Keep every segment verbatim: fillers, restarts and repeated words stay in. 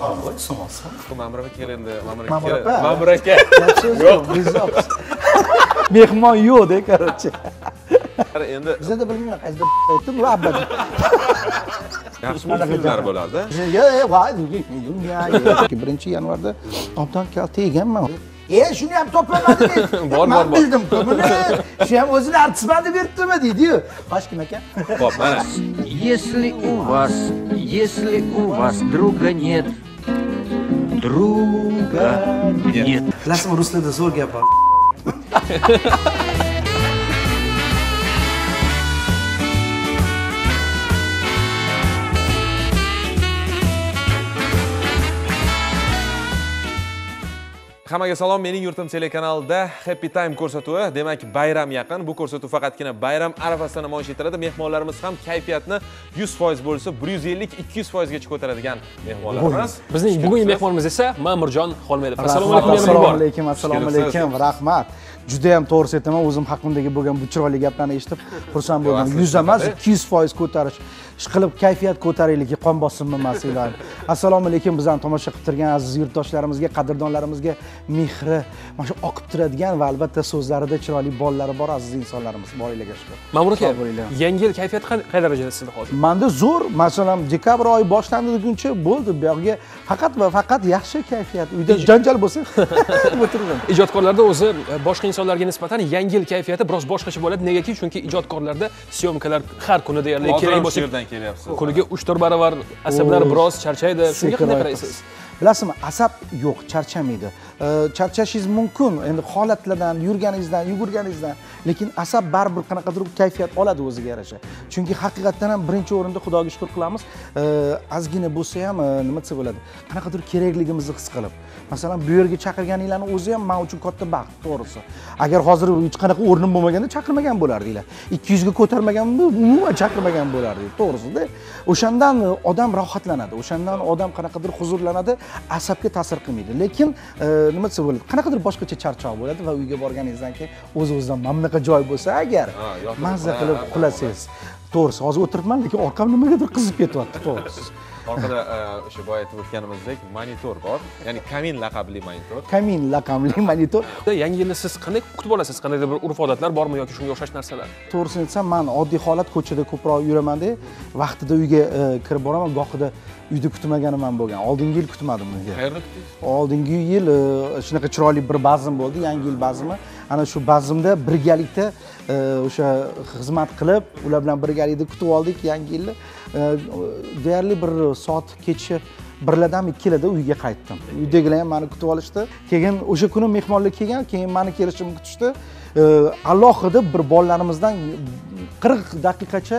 Alloy somosan. Mamraka kelindi, mamraka. Mamraka. Yo'q, bizobs. Mehmon yo'q-da, qarochi. Endi bizda bilmayman, qaysi aytdi, bu abadi. Yaxshi ma'lumotlar bo'ladi. birinchi yanvarda obdan kal teganman. E şunu hem toplamadınız. Ben bildim bunu. Şu hem özünü artistmanda vertmedi diyor. Başka mekan. Если у вас, если у вас друга нет, друга нет. Lasım Ruslarda zor yapar. Hammaga salom, mening yurtim telekanalida Happy Time ko'rsatuvi. Demak, bayram yaqin. Bu ko'rsatuv faqatgina bayram arafasida namoyish etiladi. Mehmonlarimiz ham kayfiyatni yuz foiz bo'lsa, bir yuz ellik ikki yuz foiz gacha ko'taradigan mehmonlarimiz. Bizning bugungi mehmonimiz esa Ma'murjon Xolmayev. Assalomu alaykum, assalomu alaykum. Rahmat. Juda ham to'g'ri aytaman, o'zim haqimdagi bo'lgan bu chiroyli gaplarni eshitib, xursand bo'ldim. yuz emas, ikki yuz foiz ko'tarish. Ishqilib kayfiyat ko'taraylikki, qon bosimmi masalalar. Assalomu alaykum bizdan tomosha qilib turgan aziz yurtdoshlarimizga, qadrdonlarimizga mehri, mana shu oqib turadigan va albatta so'zlarida chiroyli bollari bor aziz insonlarimiz bor elaga shukr. Ma'mur aka, yangi yil kayfiyat qay darajada sizda hozir? Menda zo'r, masalan, dekabr oyi boshlanguncha bo'ldi. Bu yerga faqat va faqat yaxshi kayfiyat. Uyda janjal bo'lsa, o'tirdim. Ijodkorlarda o'zi boshqa insonlarga nisbatan yangi yil kayfiyati biroz boshqacha bo'ladi. Negaki, chunki ijodkorlarda syomkalar har kuni deyarli kerak bo'lsa kelyapsiz. Kuniga uch to'rt baravar asablar biroz charchaydi. Shunga qanday qaraysiz? Bilasizmi, asab yo'q, charchamaydi. Charchashingiz mumkin, endi holatlardan, yurganingizdan, yugurganingizdan, lekin asab baribir qanaqadir kayfiyat oladi o'ziga yarasha. Chunki haqiqatan ham birinchi o'rinda Xudoga shukr qilamiz, azgina bo'lsa ham nima desa bo'ladi, qanaqadir kerakligimizni his qilib. Masalan, bu yerga chaqirganingizlarning o'zi ham men uchun katta baxt, to'g'risi. Agar hozir hech qanaqa o'rnim bo'lmaganda chaqirmagan bo'lardinglar. ikki yuz ga ko'tarmagan, umuman chaqirmagan bo'lardingiz, to'g'risida. O'shandan odam rohatlanadi, o'shandan odam qanaqadir huzurlanadi. Asabga ta'sir qilmaydi. Lekin nima desa bo'ladi? Qanaqadir boshqacha charchoq bo'ladi va uyga borganingizdan keyin o'z-o'zidan mamnaqa joy bo'lsa, agar mazza qilib qulasangiz. To'g'risi, hozir o'tiribman, lekin orqam nimagadir qizib ketyapti, to'g'risi. Orqada o'sha boya aytib o'tganimizdek monitor bor. Ya'ni kamin laqabli monitor. Kamin laqabli monitor. Yangi yilni siz qanday kutib olasiz? Qanday bir urf-odatlar bormi yoki shunga o'xshash narsalar? To'g'risini aytsam, men oddiy holat ko'chada ko'proq yuraman-da, vaqtida uyga kirib boraman, gohida uyda kutmaganim ham bo'lgan. Oldingi yil kutmadim uni. Qayerda kutdingiz? Oldingi yil shunaqa chiroyli bir bazim bo'ldi, yangi yil bazimi. Ana shu bazimda birgalikda o'sha xizmat qilib, ular bilan birgalikda kutib oldik yangi yilni. Deyarli bir soat kecha birlardan ikkilarda uyga qaytdim. Uydagilar ham meni kutib olishdi. Keyin o'sha kuni mehmonlar kelgan, keyin meni kelishimni kutishdi. Alohida bir bolalarimizdan qirq daqiqacha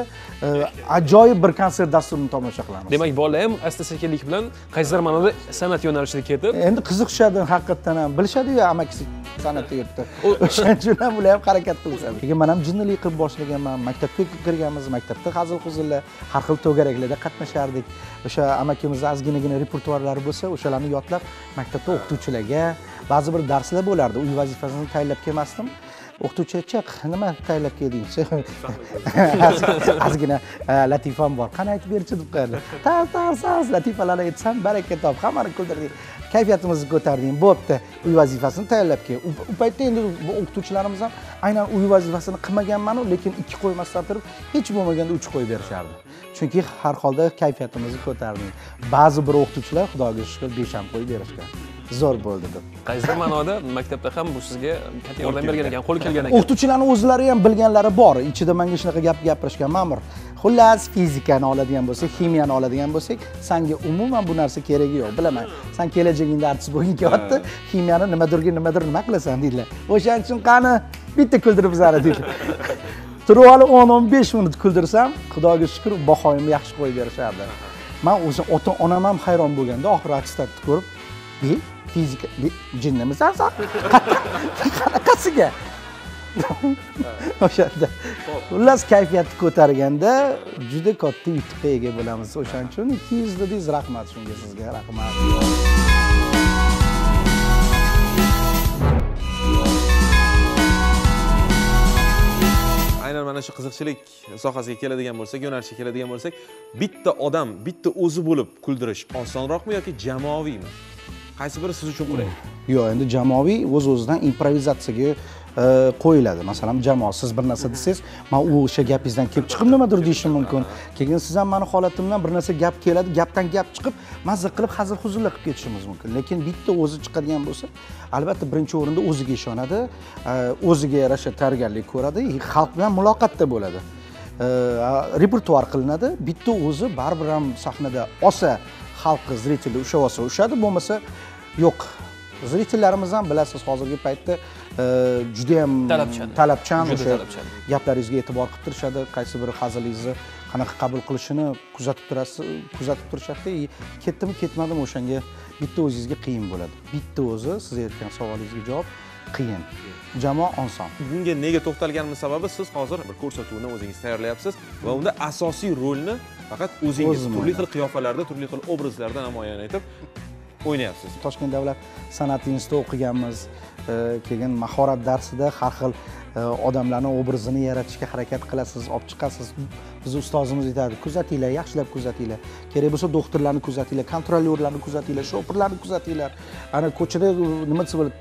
ajoyib bir konsert dasturini tomosha qilamiz. Demak, bolalar ham asta-sekinlik bilan qaysidir ma'noda san'at yo'nalishida ketib, endi qiziqishadi haqiqatan ham. Bilishadi-ku, amakisi san'atda yuribdi. O'shaning uchun ular ham harakat qilishadi. Keyin men ham jinnilik qilib boshlaganman. Maktabga kirganmiz, maktabda hazil-huzullar, har xil to'garaklarda qatnashardik. O'sha amakimiz azginagina repertuarlari bo'lsa, o'shalarni yodlab maktabda o'qituvchilarga ba'zi bir darslar bo'lardi. Uy vazifasini tayinlab kelmasdim. O'qituvchi chiq, nima taylab keldingiz? Azgina latifam bor. Qani aytib berchi deb qo'yadi. Ta'z-ta'z latifalarni aytsam, baraka top, hammani kuldirding. Kayfiyatimizni ko'tarding. Bo'pti. Uy vazifasini taylab kel. U paytda endi o'qituvchilarimiz ham aynan uy vazifasini qilmaganman-u, lekin ikki qo'ymasdan turib, hech bo'lmaganda uch qo'yib berishardi. Chunki har holda kayfiyatimizni ko'tarding. Ba'zi bir o'qituvchilar Xudoga shukr besh ham qo'yib berishgan. Zo'r bo'ldi deb. Qaysidir ma'noda maktabda ham bu sizga katta yordam bergan ekan, qo'l kelgan ekan. O'qituvchilarning o'zlari ham bilganlari bor. Ichida menga shunaqa gap gapirishgan, Ma'mur. Xullas, fizikani oladigan bo'lsak, kimiyani oladigan bo'lsak, senga umuman bu narsa keragi yo'q, bilaman. Sen kelajagingda artist bo'lging kelyapti, kimiyani nimadirga nimadir nima qilasan deydilar. O'shaning uchun qani bitta kuldirib bizlarni deydilar. Turib olib o'n o'n besh minut kuldirsam, Xudoga shukr, bahoyimni yaxshi qo'yib berishardi. Men o'zim ota-onam ham hayron bo'lganda oxir artistni ko'rib, "Ey, fizika jinnimiz azar qanaqasiga?" O'shanda xullas kayfiyatni ko'targanda juda katta yutuqqa ega bo'lamiz. O'shaning uchun ikki yuz dedingiz, rahmat shunga sizga, rahmat. aynen mana shu qiziqchilik sohasiga keladigan bo'lsak, yo'nalishga keladigan bo'lsak, bitta odam, bitta o'zi bo'lib kuldirish osonroqmi yoki jamoaviymi? Qaysi biri siz uchun qulay? Yo'q, endi jamoaviy o'z-o'zidan improvizatsiyaga qo'yiladi. Masalan, jamoasiz bir narsa desangiz, men o'sha gapingizdan kelib chiqib nimadir deyishim mumkin. Keyin siz ham meni holatimdan bir narsa gap keladi, gapdan gap chiqib, men ziq qilib hazil-huzullar qilib ketishimiz mumkin. Lekin bitta o'zi chiqadigan bo'lsa, albatta birinchi o'rinda o'ziga ishonadi, o'ziga yarasha tayyorgarlik ko'radi, xalq bilan muloqotda bo'ladi. Repertuar qilinadi, bitta o'zi baribir ham sahnada olsa, xalqni zritellar o'sha olsa o'shadi, bo'lmasa yo'q. Zritellarimiz ham bilasiz, hozirgi paytda juda ham talabchan, o'sha gaplaringizga e'tibor qilib turishadi, qaysi bir hazilingizni qanaqa qabul qilishini kuzatib turasiz, kuzatib turishadi. Ketdimi, ketmadimi, o'shanga bitta o'zingizga qiyin bo'ladi. Bitta o'zi siz aytgan savolingizga javob qiyin. Jamoa inson. Bunga nega to'xtalganimning sababi, siz hozir bir ko'rsatuvni o'zingiz tayyorlayapsiz va unda asosiy rolni faqat o'zingiz turli xil qiyofalarda, turli xil obrazlarda namoyon etib o'ynayapsiz. Toshkent davlat san'at institutida o'qiganmiz. Keyin mahorat darsida har xil odamlarning obrazini yaratishga harakat qilasiz, olib chiqasiz. Biz ustozimiz aytadi, kuzatinglar, yaxshilab kuzatinglar. Kerak bo'lsa doktorlarni kuzatinglar, kontrolyorlarni kuzatinglar, shopirlarni kuzatinglar. Ana ko'chada nima desa bo'ladi,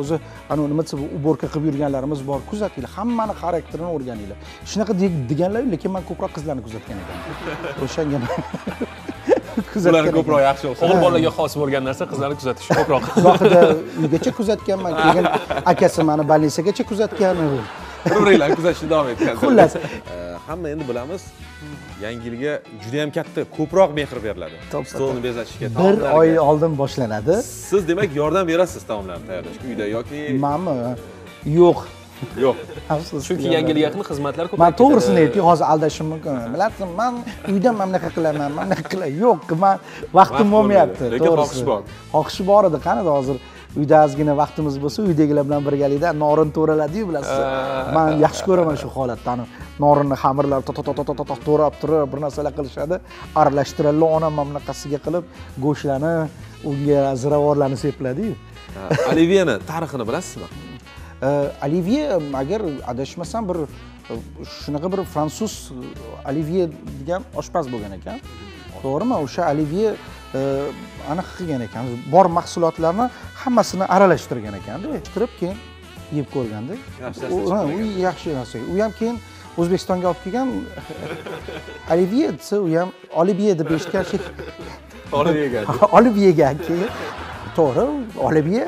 o'zi ana nima desa uborka qilib yurganlarimiz bor, kuzatinglar, hammani xarakterini o'rganinglar. Shunaqa deganlar, lekin men ko'proq qizlarni kuzatgan ekanman. O'shanga Qizlar ko'proq yaxshi o'xshaydi. O'g'il bolalarga xos bo'lgan narsa qizlarni kuzatish ko'proq. Vaqtida uygacha kuzatganman, keyin akasi meni bolnitsagacha kuzatgan. Bir-biringlar kuzatishni davom etgan. Xullas, hamma endi bilamiz, yangi yilga juda ham katta, ko'proq mehr beriladi. Stolni bezatishga bir oy oldin boshlanadi. Siz demak yordam berasiz taomlarni tayyorlashga uyda yoki? Menmi? Yo'q. Yo'q. Chunki yangilikka yaqin xizmatlar ko'p. Men to'g'risini aytib, hozir aldashim mumkin. Bilasizmi, men uyda mamlaqa qilaman, mamlaqa qila. Yo'q, men vaqtim bo'lmayapti. Lekin xohish bor. Xohish bor edi. Qani hozir uyda azgina vaqtimiz bo'lsa, uydagilar bilan birgalikda norin to'raladi-yu, bilasiz. Men yaxshi ko'raman shu holatni. Norinni xamirlar tot-tot-tot-tot to'rab turib, bir narsalar qilishadi. Aralashtiradilar, onam mamlaqasiga qilib, go'shlarni, unga ziravorlarni sepiladi-yu. Olivierni tarixini bilasizmi? Olivye, agar adashmasam, bir shunaqa bir fransuz Olivye degan oshpaz bo'lgan ekan. To'g'rimi? O'sha Olivye aniq qilgan ekan. Bor mahsulotlarni hammasini aralashtirgan ekanda, aralashtirib keyin yeb ko'rganda. U yaxshi narsa. U ham keyin O'zbekistonga olib kelgan Olivye, u ham Olivye deb eshitgan shek. Olivyegan. Olivyegan keyin to'g'ri, Olivye.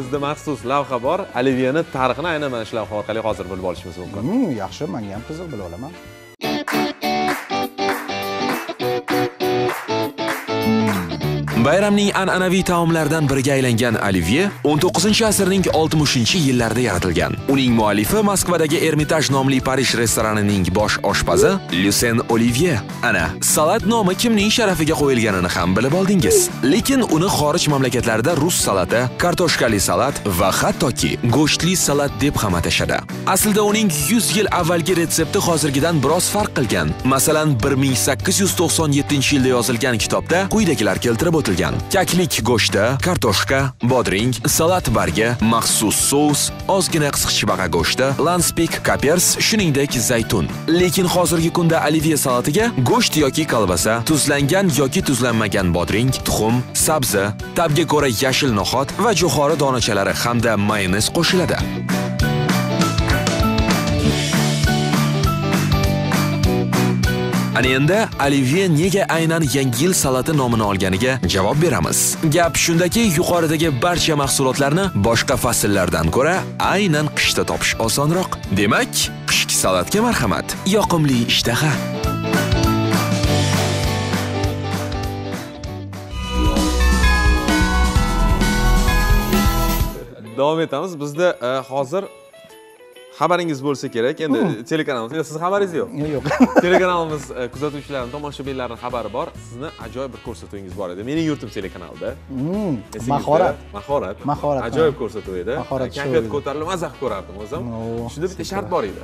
Bizda maxsus lavha bor, Olivyeni tarixini aynan mana shu lavha orqali hozir bilib olishimiz mumkin. Yaxshi, menga ham qiziq, bila olaman. Bayramning an'anaviy taomlaridan biriga aylangan olivye o'n to'qqizinchi asrning oltmishinchi yillarida yaratilgan. Uning muallifi Moskvadagi Ermitaj nomli Parij restoranining bosh oshpazi Lyusen Olivye. Ana, salat nomi kimning sharafiga qo'yilganini ham bilib oldingiz. Lekin uni xorij mamlakatlarida rus salati, kartoshkali salat va hattoki go'shtli salat deb ham atashadi. Aslida uning yuz yil avvalgi retsepti hozirgidan biroz farq qilgan. Masalan, bir ming sakkiz yuz to'qson yettinchi yilda yozilgan kitobda quyidagilar keltirib o'tilgan. Kaklik go'shti, kartoshka, bodring, salat bargi, maxsus sous, ozgina qisqichbaqa go'shti, lanspik, kapers, shuningdek zaytun. Lekin hozirgi kunda olivye salatiga go'sht yoki kalbasa, tuzlangan yoki tuzlanmagan bodring, tuxum, sabzi, tabga ko'ra yashil no'xat va jo'xori donachalari hamda mayonez qo'shiladi. Ana endi olivye nega aynan yangi yil salati nomini olganiga javob beramiz. Gap shundaki, yuqoridagi barcha mahsulotlarni boshqa fasllardan ko'ra aynan qishda topish osonroq. Demak, qishki salatga marhamat, yoqimli ishtaha. Davom etamiz. Bizda hozir xabaringiz bo'lsa kerak. Endi telekanalimiz, siz xabaringiz yo'q. Yo'q. Telekanalimiz kuzatuvchilarining, tomoshabinlarning xabari bor. Sizni ajoyib bir ko'rsatuvingiz bor edi. Mening yurtim telekanalida. Mahorat, mahorat, mahorat. Ajoyib ko'rsatuv edi. Kayfiyat ko'tarilib, mazah ko'rardim o'zim. Shunda bitta shart bor edi.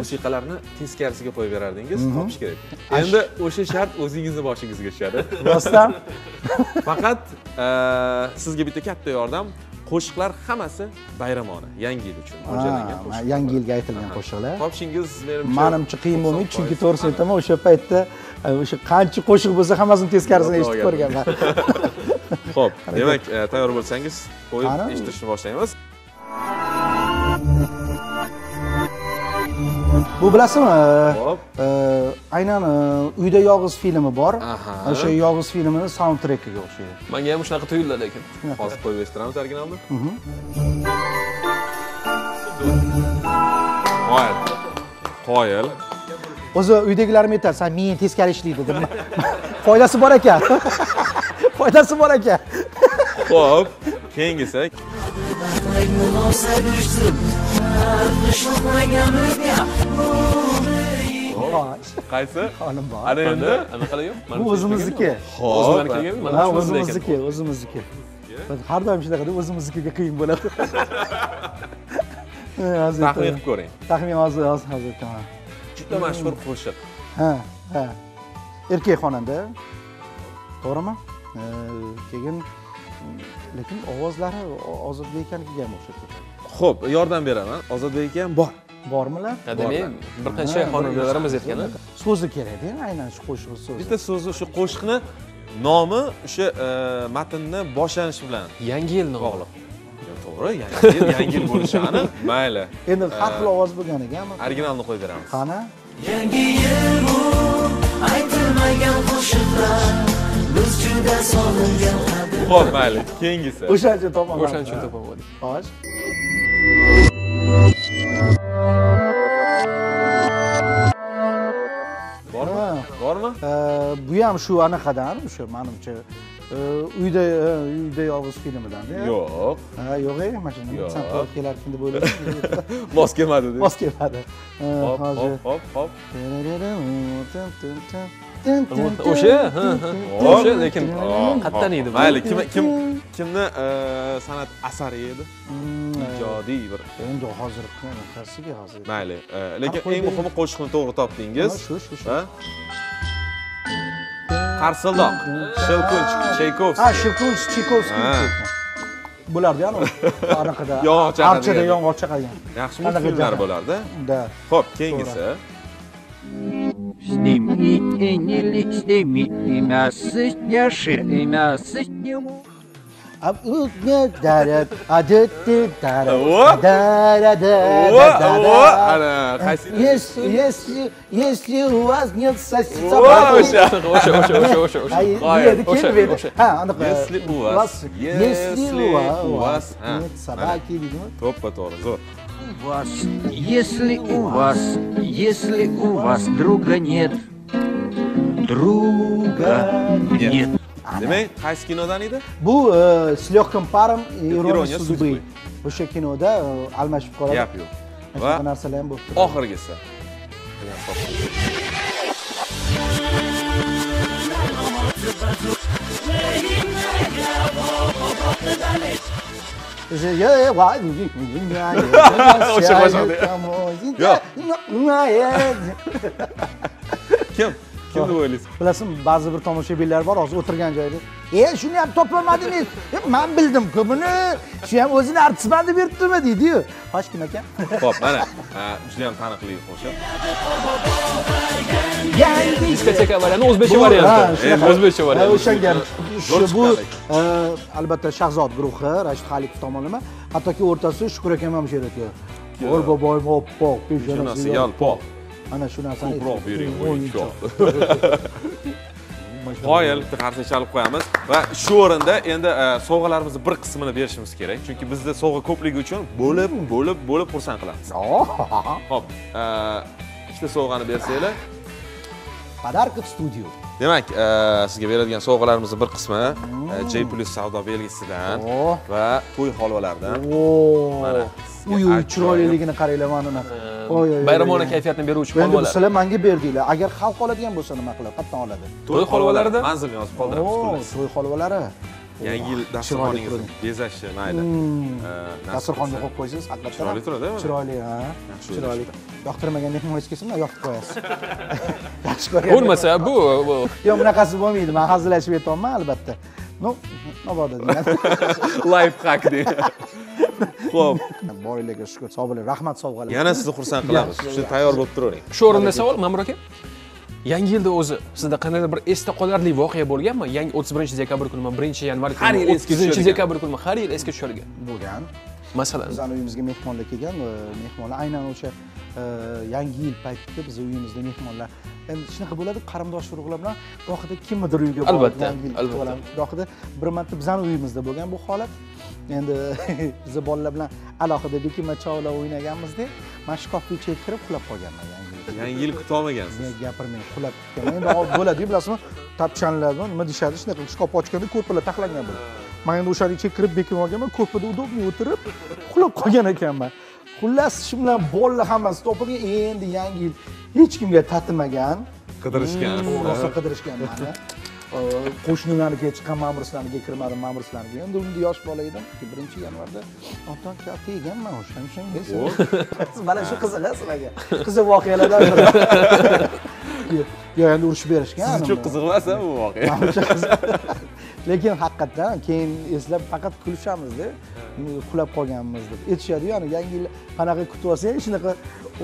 Musiqalarni teskarisiga qo'yib berardingiz, topish kerak. Endi o'sha shart o'zingizni boshingizga tushadi. Rostdan. Faqat sizga bitta katta yordam. qo'shiqlar hammasi bayramona, yangi yil uchun mo'ljallangan qo'shiqlar. Yangi yilga aytilgan qo'shiqlar. Topshingiz menimcha menimcha qiyin bo'lmaydi, chunki to'g'risini aytaman, o'sha paytda o'sha qancha qo'shiq bo'lsa hammasini teskarisini eshitib ko'rganman. Xo'p, demak, tayyor bo'lsangiz, qo'yib eshitishni boshlaymiz. Bu bilasizmi? Aynan Uyda Yolg'iz filmi bor. O'sha Yolg'iz filmining soundtrekiga o'xshaydi. Menga ham shunaqa tuyuldi lekin. Hozir qo'yib eshittiramiz originalni. Qoyil. Qoyil. O'zi uydagilarim aytadi, "Sen men teskari ishlaydi" deb. Foydasi bor ekan. Foydasi bor ekan. Xo'p, keyingisi. Qaysi? Xonim bor. Ana endi anaqalari yo'q. Bu o'zimizniki. O'zimizniki. Mana o'zimizniki, o'zimizniki. Har doim shunaqa deb o'zimiznikiga qiyin bo'ladi. Taxmin qilib ko'ring. Taxmin hozir hozir aytaman. Juda mashhur qo'shiq. Ha, ha. Erkak xonanda. To'g'rimi? Keyin lekin ovozlari Ozodbek akanikiga ham o'xshab ketadi. Xo'p, yordam beraman. Ozodbek aka ham bor. Bormilar? Qadimiy bir qancha xonandalarimiz aytgani. So'zi kerak-da, aynan shu qo'shiqning so'zi. Bitta so'zi shu qo'shiqni nomi o'sha matnni boshlanishi bilan yangi yilni bog'liq. To'g'ri, yangi yil, yangi yil bo'lishi aniq. Mayli. Endi xatli ovoz bo'lganiga ham originalni qo'yib beramiz. Qani? Yangi yil bu aytilmagan qo'shiqlar. Biz juda solingan qadr. Xo'p, mayli. Keyingisi. O'shancha topaman. O'shancha topaman. Xo'sh. Bormi? Bormi? Bu ham shu anaqadan, o'sha menimcha uyda uyda yolg'iz filmidan-da. Yo'q. Ha, yo'q, mana shunday san to'g'ri kelarkin deb o'yladim. Mos kelmadi-da. Mos kelmadi. Hop, hop, hop, hop. O'sha, ha, ha. O'sha, lekin qattan edi. Mayli, kim kim kimni san'at asari edi? Ijodiy bir. Endi hozir qanaqasiga hozir. Mayli, lekin eng muhimi qo'shiqni to'g'ri topdingiz. Ha? Qarsildoq, Shilkunch, Chaykovskiy. Ha, Shilkunch, Chaykovskiy. Bularda ham anaqada. Yo'q, archada yong'oq chaqagan. Yaxshimi? Qanaqalar bo'lardi? Da. Xo'p, keyingisi. Если у вас нет сосед собаку. Если у вас нет собаки, видимо. Вас, если у вас, если у вас друга нет, друга нет. Demek qaysi kinodan edi? Bu "С легким паром" и "Ирония судьбы". O'sha kinoda almashib qoladi. Gap yo'q. Va narsalar ham bo'lib turadi. Oxirgisi. Я вау, не меня. Очень важно. Kim? Kim duolis? Bilasizmi, ba'zi bir tomoshabinlar bor, hozir o'tirgan joyda. "E, shuni ham topamadingiz. Men bildim ku buni. Shu ham o'zini artistman deb yuribdimi?" deydi-yu. Hoshkim aka. Xo'p, mana, juda ham taniqli qo'shiq. Yangi diskoteka varianti, o'zbekcha varianti. O'zbekcha varianti. O'shanga bu albatta Shahzod guruhi, Rashid Xalikov tomonlama, hattoki o'rtasi Shukur aka ham o'sha yerda. O'l boboyim oppoq, peshanasi yalpoq. Ana shu narsani ko'proq bering o'yinchoq. Qoyil, qarshi chalib qo'yamiz va shu o'rinda endi sovg'alarimizni bir qismini berishimiz kerak, chunki bizda sovg'a ko'pligi uchun bo'lib, bo'lib, bo'lib xursand qilamiz. Xo'p, ikkita sovg'ani bersanglar. Podarka в studio. Demak, sizga beradigan sovg'alarimizning bir qismi J+ savdo belgisidan va to'y holvalaridan. Mana uy chiroyliligini qaranglar mana unaqa. Bayramona kayfiyatni beruvchi holvalar. Sizlar menga berdinglar. Agar xalq oladigan bo'lsa nima qiladi? Qattan oladi. To'y holvalarida manzilni yozib qoldiramiz. To'y holvalari. Yangi yil dasturxoningizni bezashi, mayli. Dasturxonga qo'yib qo'ysangiz, albatta chiroyli turadi-mi? Chiroyli, ha. Chiroyli. Yoqtirmagan mehmonga kelsinmi, yoqib qo'yasiz. Yaxshi ko'rgan. Bo'lmasa bu yo'q, bunaqasi bo'lmaydi. Men hazillashib aytayapman, albatta. Ну, ну вода deyman. Лайфхак deyman. Xo'p. Boyligiga shukr, sog' bo'ling, rahmat sovg'alar. Yana sizni xursand qilamiz. Shuni tayyor bo'lib turavering. Shu o'rinda savol Ma'mur aka. Yangi yilda o'zi sizda qandaydir bir esda qolarli voqea bo'lganmi? Yangi o'ttiz birinchi dekabr kunimi, birinchi yanvar kunimi, o'ttiz ikkinchi dekabr kunimi har yil esga tushirgan bo'lgan. Masalan, bizning uyimizga mehmonlar kelgan, mehmonlar aynan o'sha yangi yil paytida biz uyimizda mehmonlar endi shunaqa bo'ladi, qarindosh urug'lar bilan gohida kimdir uyga borib, albatta, albatta. Gohida bir marta bizning uyimizda bo'lgan bu holat. Endi biz bolalar bilan alohida bekima chavla o'ynaganmizda, men shkofga ichib kirib qulab qolganman yangi yil. Yangi yil kuta olmagansiz. Men gapirmang, qulab ketganman. Endi bo'ladi-yu, bilasizmi, topchanlardan nima deshadi, shunaqa shkof ochganda ko'rpalar taxlangan bo'ladi. Men endi o'sha ichib kirib bekima olganman, ko'rpada udobni o'tirib qulab qolgan ekanman. Xullas, shu bilan bolalar hammasi topilgan, endi yangi yil hech kimga tatimagan, qidirishgan, rosa qidirishgan meni. Qo'shnilarga chiqqan, ma'murlarga kirmadim, ma'murlarga. Endi unda yosh bola edim, birinchi yanvarda otam kalta yeganman, o'shaning uchun esa. Mana shu qiziq sizlarga. Qiziq voqealardan biri. Yo, endi urush berishgan. Siz uchun qiziq emas bu voqea. Lekin haqiqatan keyin eslab faqat kulishamiz-da, qulab qolganmiz deb. Aytishadi-yu, ana yangi yil qanaqa kutib olsang, shunaqa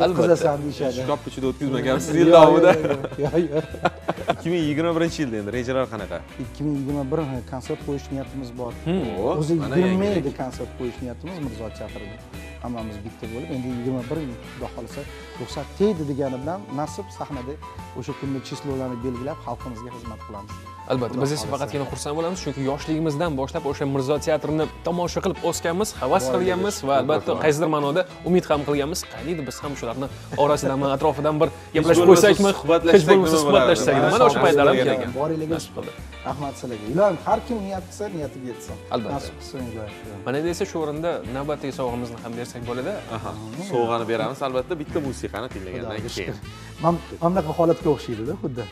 o'tkazasan deyishadi. Shkop ichida o'tkazmagansiz yil davomida. ikki ming yigirma birinchi yilda endi rejalar qanaqa? ikki ming yigirma bir konsert qo'yish niyatimiz bor. O'zi yigirma mingda konsert qo'yish niyatimiz Mirzo chaqirdi. Hammamiz bitta bo'lib, endi yigirma bir ming xudo xolisa ruxsat tegdi degani bilan nasib sahnada o'sha kunni chislolarni belgilab xalqimizga xizmat qilamiz. Albatta, biz esa faqatgina xursand bo'lamiz, chunki yoshligimizdan boshlab o'sha Mirzo teatrini tomosha qilib o'sganmiz, havas qilganmiz va albatta qaysidir ma'noda umid ham qilganmiz. Qaniydi biz ham shularni orasidan, atrofidan bir gaplashib qo'ysakmi, suhbatlashsak, mana o'sha paytlar ham kelgan. Borligingiz qildi. Rahmat sizlarga. Ilohim har kim niyat qilsa, niyatiga yetsin. Albatta. Mana endi esa shu o'rinda navbatdagi sovg'amizni ham bersak bo'ladi. Aha. Sovg'ani beramiz, albatta bitta musiqani tinglagandan keyin. Mana bunaqa holatga o'xshaydi-da, xuddi.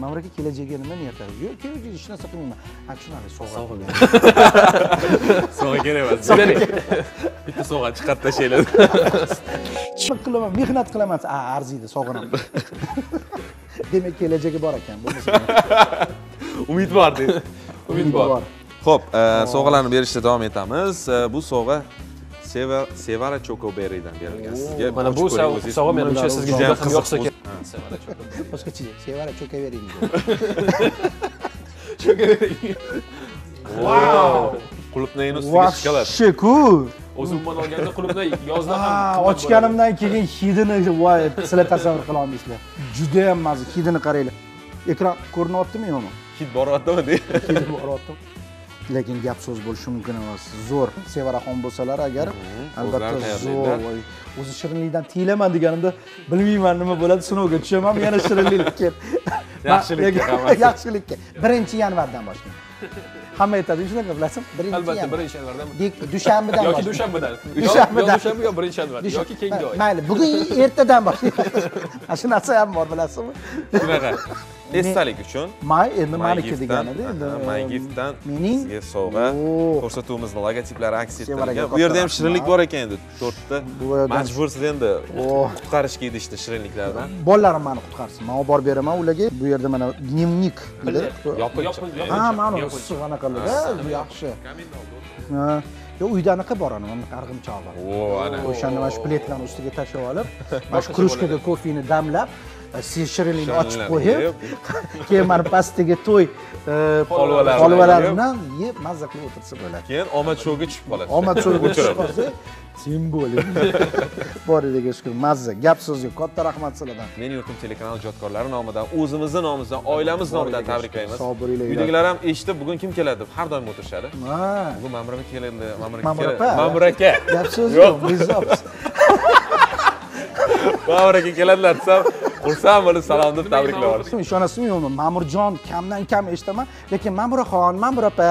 Ma'mur aka kelajagiga nima niyatlar? Yo'q, kelajakda hech narsa qilmayman. Ha, shunday sovg'a qilgan. Sovg'a kerak emas. Bering. Bitta sovg'a chiqarib tashlaylar. Chiq qilaman, mehnat qilaman. A, arziydi sovg'anim. Demak, kelajagi bor ekan bu musulmon. Umid bor deydi. Umid bor. Xo'p, sovg'alarni berishda davom etamiz. Bu sovg'a Sevara Sevara Chokoberry'dan berilgan sizga. Mana bu sovg'a menimcha sizga juda ham yoqsa kerak. Sevara Chokoberry. Boshqacha Sevara Chokoberry. Chokoberry. Wow! Qulupnayni ustiga shikolat. Shukr. O'zim buni olganda qulupnay yozda ham ochganimdan keyin hidini voy sizlar tasavvur qila olmaysizlar. Juda ham mazza hidini qaranglar. Ekran ko'rinyaptimi yo'qmi? Hid boryaptimi deydi. Hid boryaptimi? Lekin gap so'z bo'lishi mumkin emas. Zo'r Sevaraxon bo'lsalar agar albatta zo'r. O'zi shirinlikdan tiylaman deganimda bilmayman nima bo'ladi, sinovga tushaman, yana shirinlikka. Yaxshilikka qaraman. Yaxshilikka. birinchi yanvardan boshlayman. Hamma aytadi, shunaqa bilasizmi? Albatta, birinchi yanvardan. Dushanbadan. Yoki dushanbadan. Dushanbadan. Dushanbaga birinchi yanvar yoki keyingi oy. Mayli, bugun ertadan boshlayman. Mana shu narsa ham bor, bilasizmi? Shunaqa. Esdalik uchun may endi meniki deganida endi my giftdan sizga sovg'a ko'rsatuvimizning logotiplari aks ettirilgan. Bu yerda ham shirinlik bor ekan endi to'rt ta. Majbursiz endi qutqarishga idishdi shirinliklardan. Bolalarim meni qutqarsin. Men olib borib beraman ularga. Bu yerda mana dnevnik bilan yopib. Ha, mana suvana qildi-da, bu yaxshi. Ha, yo uyda anaqa bor, ana mana qarg'imchoq bor. Ana o'shani mana shu pletlarni ustiga tashib olib, mana shu krujkaga kofeni damlab shirinlikni ochib qo'yib, keyin mana pastdagi to'y polvalaridan yeb mazza qilib o'tirsa bo'ladi. Keyin omad cho'g'iga tushib qoladi. Omad cho'g'iga tushib qolsa, simbolik. Boriga shukr, mazza. Gap so'z yo'q. Katta rahmat sizlardan. Men yurtim telekanal ijodkorlari nomidan, o'zimizning nomimizdan, oilamiz nomidan tabriklaymiz. Uydagilar ham eshitib, bugun kim keladi deb har doim o'tirishadi. Bugun Ma'mur aka keldi, Ma'mur aka. Ma'mur aka. Gap so'z yo'q, bizzob. Ma'mur aka keladilar desam, xursand bo'lib salom deb tabriklavordim. Ishonasizmi yo'qmi? Ma'murjon kamdan kam eshitaman, lekin Ma'muraxon, Ma'mur opa,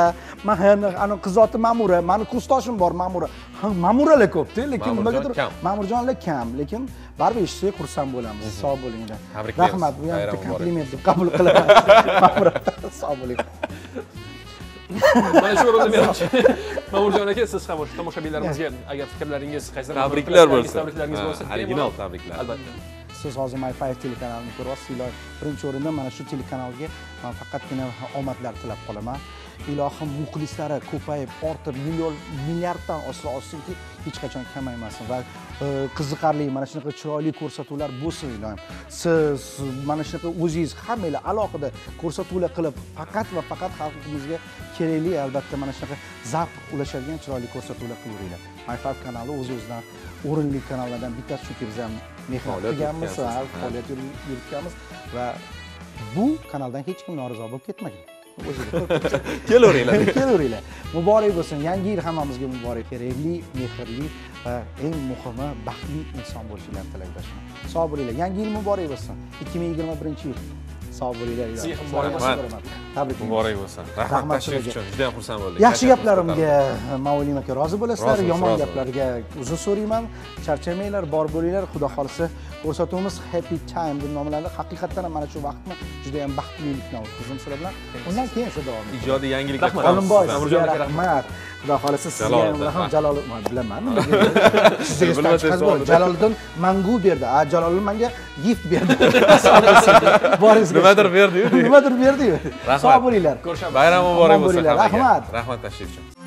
men ana qizoti Ma'mura, meni kustoshim bor Ma'mura. Ha, Ma'muralar ko'p-da, lekin nimagadir Ma'murjonlar kam, lekin baribir eshitsak xursand bo'lamiz. Sog' bo'linglar. Rahmat, bu ham bitta kompliment deb qabul qilaman. Ma'mura, sog' bo'ling. Mana shu o'rinda menimcha Ma'murjon aka, siz ham tomoshabinlarimizga agar fikrlaringiz qaysidir tabriklar bo'lsa, tabriklaringiz bo'lsa, original tabriklar. Albatta. Siz hozir my five telekanalini ko'ryapsizlar. Birinchi o'rinda mana shu telekanalga faqatgina omadlar tilab qolaman. ilohim muxlislari ko'payib, ortib, million milliarddan oshsa olsinki, hech qachon kamaymasin va qiziqarli mana shunaqa chiroyli ko'rsatuvlar bo'lsin ilohim. Siz mana shunaqa o'zingiz hammanglar alohida ko'rsatuvlar qilib, faqat va faqat xalqimizga kerakli albatta mana shunaqa zavq ulashadigan chiroyli ko'rsatuvlar qilaveringlar. MyFab kanali o'z-o'zidan o'rinli kanallardan bittasi, chunki biz ham mehnat qilganmiz, faoliyat yuritganmiz va bu kanaldan hech kim norozi bo'lib ketmagan. Kelaveringlar, kelaveringlar. Muborak bo'lsin. Yangi yil hammamizga muborak, kerakli, mehrli va eng muhimi baxtli inson bo'lishinglarni tilakdashiman. Sog' bo'linglar. Yangi yil muborak bo'lsin. ikki ming yigirma birinchi yil. Sog' bo'linglar. Tabriklar. Muborak bo'lsin. Rahmat tashrif uchun. Juda ham xursand bo'ldik. Yaxshi gaplarimga ma'lum aka rozi bo'lasizlar, yomon gaplarga uzr so'rayman. Charchamanglar, bor bo'linglar. Xudo xolisa ko'rsatuvimiz Happy Time deb nomlanadi. Haqiqatan ham mana shu vaqtni juda ham baxtlilikni o'tkazdim sizlar bilan. Undan keyin esa davom etamiz. Ijodiy yangiliklar kutamiz. Rahmat. Xudo xolisa sizlarga ham Jalol bilamanmi? Jaloliddin mangu berdi. A Jalol menga gift berdi. Nimadir berdi-yu. Nimadir berdi-yu. Sog' bo'linglar. Bayram muborak bo'lsin. Rahmat. Rahmat tashrif uchun.